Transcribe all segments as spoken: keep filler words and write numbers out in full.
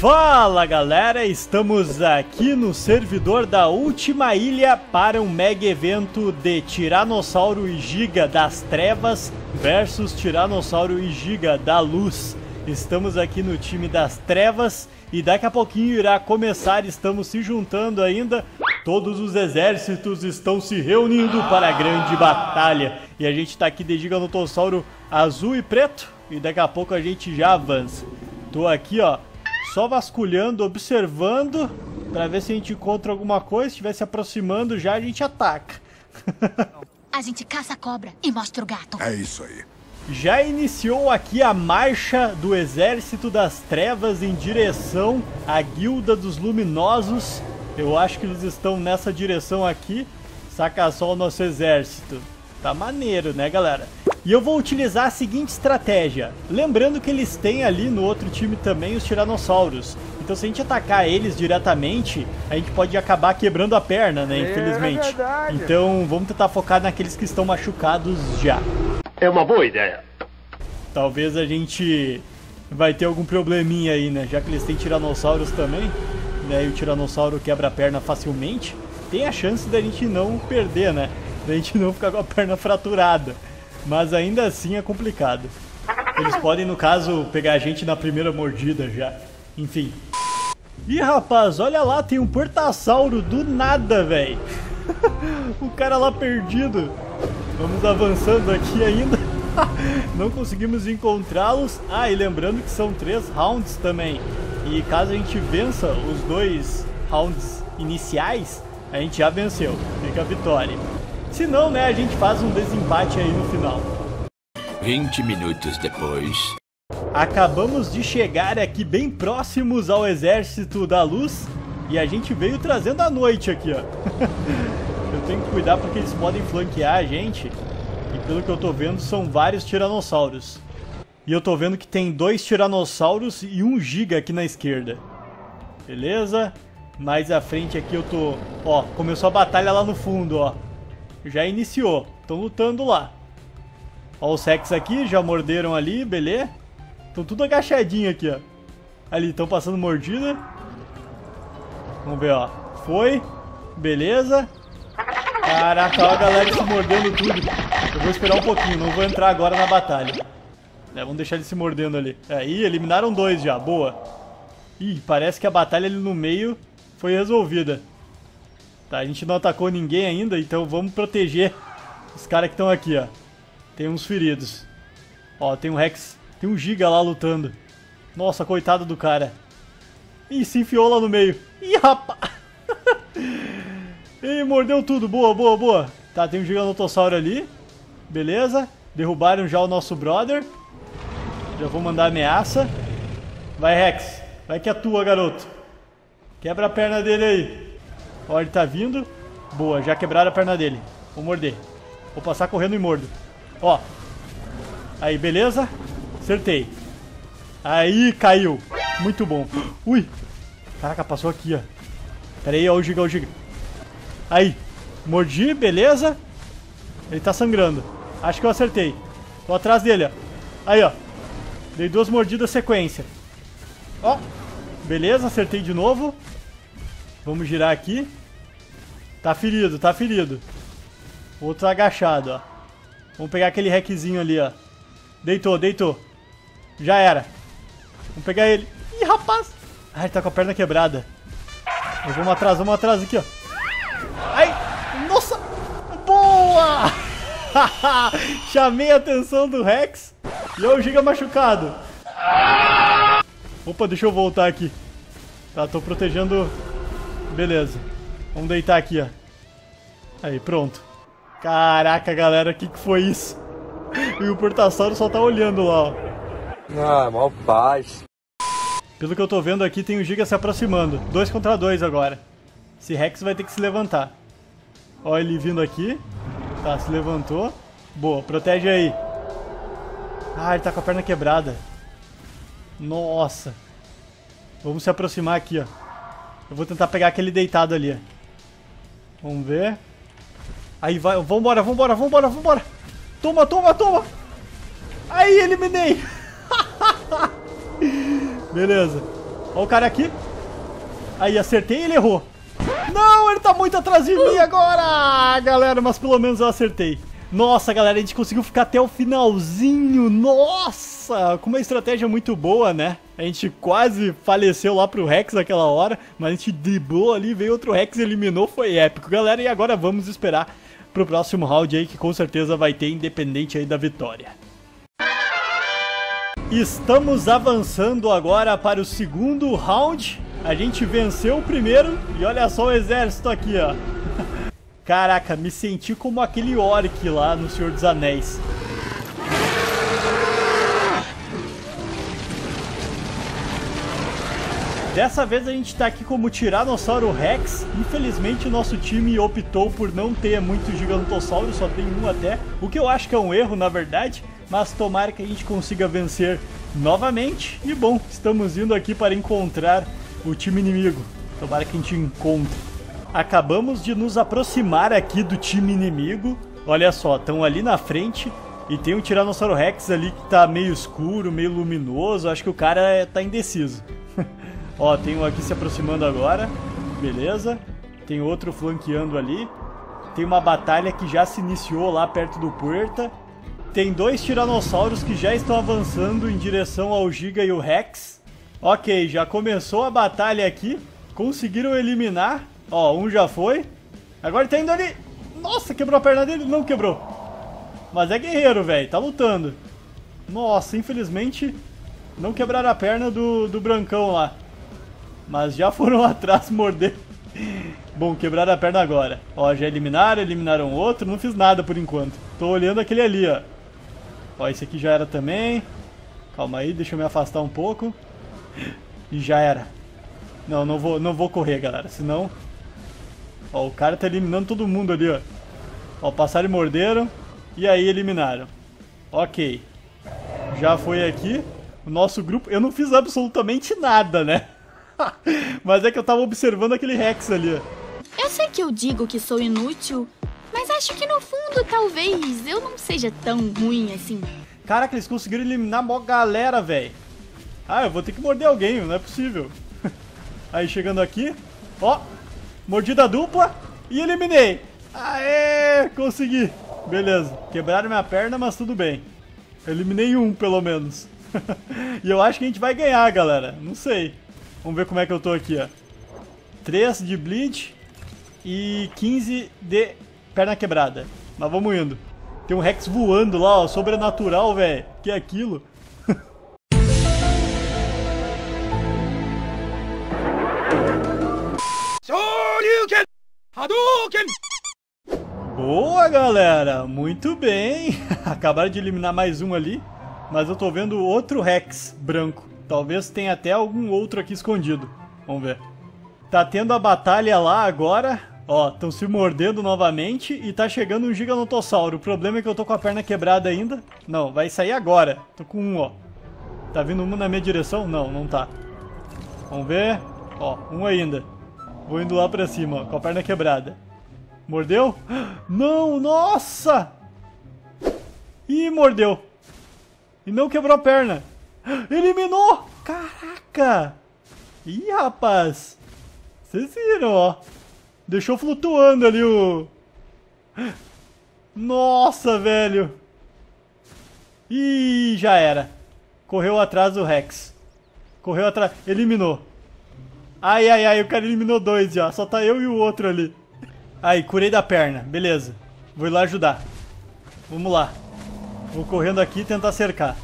Fala galera, estamos aqui no servidor da última ilha para um mega evento de Tiranossauro e Giga das Trevas versus Tiranossauro e Giga da Luz. Estamos aqui no time das Trevas e daqui a pouquinho irá começar, estamos se juntando ainda. Todos os exércitos estão se reunindo para a grande batalha. E a gente está aqui de Giganotossauro azul e preto e daqui a pouco a gente já avança. Tô aqui ó, só vasculhando, observando, para ver se a gente encontra alguma coisa. Se estiver se aproximando já, a gente ataca. A gente caça a cobra e mostra o gato. É isso aí. Já iniciou aqui a marcha do Exército das Trevas em direção à Guilda dos Luminosos. Eu acho que eles estão nessa direção aqui. Saca só o nosso exército. Tá maneiro, né, galera? E eu vou utilizar a seguinte estratégia, lembrando que eles têm ali no outro time também os tiranossauros, então se a gente atacar eles diretamente, a gente pode acabar quebrando a perna, né, infelizmente. É então vamos tentar focar naqueles que estão machucados já. É uma boa ideia. Talvez a gente vai ter algum probleminha aí, né, já que eles têm tiranossauros também, né, e o tiranossauro quebra a perna facilmente, tem a chance da gente não perder, né, da gente não ficar com a perna fraturada. Mas ainda assim é complicado. Eles podem, no caso, pegar a gente na primeira mordida já. Enfim. Ih, rapaz, olha lá, tem um portassauro do nada, velho. O cara lá perdido. Vamos avançando aqui ainda. Não conseguimos encontrá-los. Ah, e lembrando que são três rounds também. E caso a gente vença os dois rounds iniciais, a gente já venceu. Fica a vitória. Se não, né, a gente faz um desempate aí no final. vinte minutos depois. Acabamos de chegar aqui bem próximos ao Exército da Luz e a gente veio trazendo a noite aqui, ó. Eu tenho que cuidar porque eles podem flanquear a gente. E pelo que eu tô vendo são vários tiranossauros. E eu tô vendo que tem dois tiranossauros e um giga aqui na esquerda. Beleza? Mais à frente aqui eu tô... Ó, começou a batalha lá no fundo, ó. Já iniciou, estão lutando lá. Ó os Sex aqui, já morderam ali, beleza. Estão tudo agachadinho aqui, ó. Ali, estão passando mordida. Vamos ver, ó. Foi, beleza. Caraca, ó a galera se mordendo tudo. Eu vou esperar um pouquinho, não vou entrar agora na batalha. É, vamos deixar ele se mordendo ali. Aí, eliminaram dois já, boa. Ih, parece que a batalha ali no meio foi resolvida. Tá, a gente não atacou ninguém ainda, então vamos proteger os caras que estão aqui, ó. Tem uns feridos. Ó, tem um Rex, tem um Giga lá lutando. Nossa, coitado do cara. Ih, se enfiou lá no meio. Ih, rapaz. Ih, mordeu tudo. Boa, boa, boa. Tá, tem um Giganotossauro ali. Beleza. Derrubaram já o nosso brother. Já vou mandar ameaça. Vai, Rex. Vai que é tua, garoto. Quebra a perna dele aí. Ó, ele tá vindo. Boa, já quebraram a perna dele. Vou morder. Vou passar correndo e mordo. Ó. Aí, beleza? Acertei. Aí, caiu. Muito bom. Ui. Caraca, passou aqui, ó. Pera aí, ó o giga, ó o giga. Aí. Mordi, beleza? Ele tá sangrando. Acho que eu acertei. Tô atrás dele, ó. Aí, ó. Dei duas mordidas sequência. Ó. Beleza, acertei de novo. Vamos girar aqui. Tá ferido, tá ferido. Outro agachado, ó. Vamos pegar aquele requezinho ali, ó. Deitou, deitou. Já era. Vamos pegar ele. Ih, rapaz. Ai, ele tá com a perna quebrada. Mas vamos atrás, vamos atrás aqui, ó. Ai, nossa. Boa. Chamei a atenção do Rex. E é o Giga machucado. Opa, deixa eu voltar aqui. Tá, tô protegendo... Beleza, vamos deitar aqui, ó. Aí, pronto. Caraca, galera, o que, que foi isso? E o portassauro só tá olhando lá, ó. Ah, mal paz. Pelo que eu tô vendo aqui, tem o Giga se aproximando. Dois contra dois agora. Esse Rex vai ter que se levantar. Ó, ele vindo aqui. Tá, se levantou. Boa, protege aí. Ah, ele tá com a perna quebrada. Nossa. Vamos se aproximar aqui, ó. Eu vou tentar pegar aquele deitado ali. Vamos ver. Aí vai. Vambora, vambora, vambora, vambora. Toma, toma, toma. Aí, eliminei. Beleza. Ó o cara aqui. Aí, acertei e ele errou. Não, ele tá muito atrás de mim agora, galera, mas pelo menos eu acertei. Nossa, galera, a gente conseguiu ficar até o finalzinho. Nossa, com uma estratégia muito boa, né? A gente quase faleceu lá pro Rex naquela hora, mas a gente driblou ali, veio outro Rex, eliminou, foi épico, galera. E agora vamos esperar pro próximo round aí, que com certeza vai ter, independente aí da vitória. Estamos avançando agora para o segundo round. A gente venceu o primeiro e olha só o exército aqui, ó. Caraca, me senti como aquele orc lá no Senhor dos Anéis. Dessa vez a gente tá aqui como Tiranossauro Rex. Infelizmente o nosso time optou por não ter muito Giganotossauro, só tem um até. O que eu acho que é um erro, na verdade. Mas tomara que a gente consiga vencer novamente. E bom, estamos indo aqui para encontrar o time inimigo. Tomara que a gente encontre. Acabamos de nos aproximar aqui do time inimigo. Olha só, estão ali na frente. E tem o Tiranossauro Rex ali que tá meio escuro, meio luminoso. Acho que o cara tá indeciso. Ó, tem um aqui se aproximando agora. Beleza. Tem outro flanqueando ali. Tem uma batalha que já se iniciou lá perto do Puerta. Tem dois tiranossauros que já estão avançando em direção ao Giga e o Rex. Ok, já começou a batalha aqui. Conseguiram eliminar. Ó, um já foi. Agora ele tá indo ali. Nossa, quebrou a perna dele? Não quebrou. Mas é guerreiro, velho. Tá lutando. Nossa, infelizmente não quebraram a perna do, do brancão lá. Mas já foram atrás morder. Bom, quebraram a perna agora. Ó, já eliminaram, eliminaram outro. Não fiz nada por enquanto. Tô olhando aquele ali, ó. Ó, esse aqui já era também. Calma aí, deixa eu me afastar um pouco. E já era. Não, não vou, não vou correr, galera. Senão... Ó, o cara tá eliminando todo mundo ali, ó. Ó, passaram e morderam. E aí eliminaram. Ok. Já foi aqui. O nosso grupo... Eu não fiz absolutamente nada, né? Mas é que eu tava observando aquele Rex ali, ó. Eu sei que eu digo que sou inútil... Mas acho que no fundo, talvez, eu não seja tão ruim assim. Caraca, eles conseguiram eliminar a maior galera, velho. Ah, eu vou ter que morder alguém, não é possível. Aí, chegando aqui, ó, mordida dupla e eliminei. Aê, consegui. Beleza, quebraram minha perna, mas tudo bem. Eliminei um, pelo menos. E eu acho que a gente vai ganhar, galera, não sei. Vamos ver como é que eu tô aqui, ó. três de bleed e quinze de... Perna quebrada, mas vamos indo. Tem um Rex voando lá, ó, sobrenatural, velho. Que é aquilo? Boa, galera, muito bem. Acabaram de eliminar mais um ali, mas eu tô vendo outro Rex branco. Talvez tenha até algum outro aqui escondido. Vamos ver. Tá tendo a batalha lá agora. Ó, estão se mordendo novamente e tá chegando um Giganotossauro. O problema é que eu tô com a perna quebrada ainda. Não, vai sair agora. Tô com um, ó. Tá vindo um na minha direção? Não, não tá. Vamos ver. Ó, um ainda. Vou indo lá pra cima, ó, com a perna quebrada. Mordeu? Não, nossa! Ih, mordeu. E não quebrou a perna. Eliminou! Caraca! Ih, rapaz. Vocês viram, ó. Deixou flutuando ali o... Nossa, velho. Ih, já era. Correu atrás do Rex. Correu atrás... Eliminou. Ai, ai, ai. O cara eliminou dois já. Só tá eu e o outro ali. Aí, curei da perna. Beleza. Vou ir lá ajudar. Vamos lá. Vou correndo aqui e tentar cercar.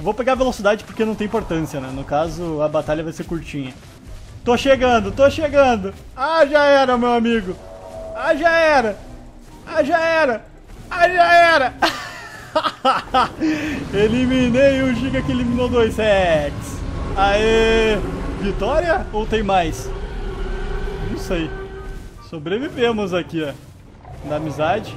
Vou pegar a velocidade porque não tem importância, né? No caso, a batalha vai ser curtinha. Tô chegando, tô chegando. Ah, já era, meu amigo. Ah, já era. Ah, já era. Ah, já era. Eliminei o Giga que eliminou dois Rex. Aê. Vitória ou tem mais? Não sei. Sobrevivemos aqui, ó. Na amizade.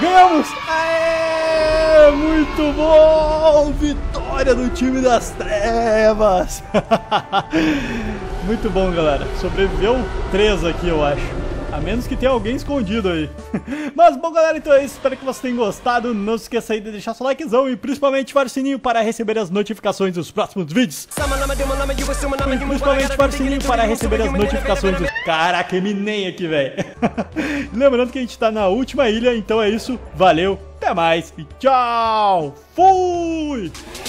Ganhamos. Aê. Muito bom. Vitória. Olha do time das trevas. Muito bom, galera. Sobreviveu três aqui, eu acho. A menos que tenha alguém escondido aí. Mas bom, galera, então é isso. Espero que vocês tenham gostado. Não se esqueça aí de deixar seu likezão e principalmente para o sininho para receber as notificações dos próximos vídeos. E principalmente para o sininho para receber as notificações dos... Caraca, eminei aqui, velho. Lembrando que a gente tá na última ilha, então é isso. Valeu, até mais e tchau. Fui!